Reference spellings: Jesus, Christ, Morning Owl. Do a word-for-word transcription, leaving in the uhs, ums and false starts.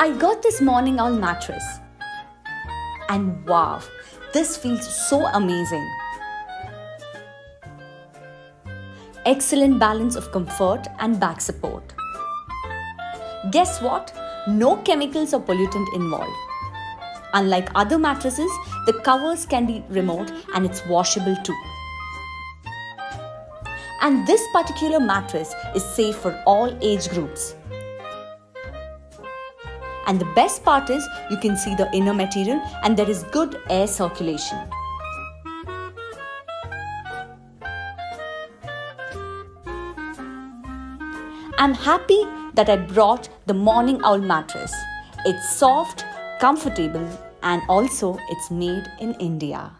I got this Morning Owl mattress and wow, this feels so amazing. Excellent balance of comfort and back support. Guess what? No chemicals or pollutant involved. Unlike other mattresses, the covers can be removed and it's washable too. And this particular mattress is safe for all age groups. And the best part is you can see the inner material and there is good air circulation. I'm happy that I brought the Morning Owl mattress. It's soft, comfortable, and also it's made in India.